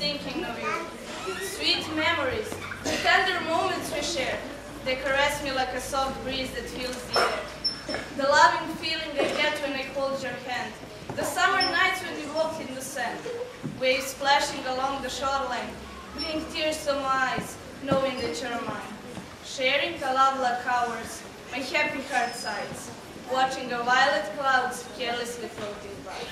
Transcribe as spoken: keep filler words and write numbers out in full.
thinking of you. Sweet memories, the tender moments we share, they caress me like a soft breeze that fills the air. The loving feeling I get when I hold your hand, the summer nights when we walk in the sand, waves splashing along the shoreline, bring tears to my eyes, knowing that you're mine. Sharing a love like ours, my happy heart sighs, watching the violet clouds carelessly floating by.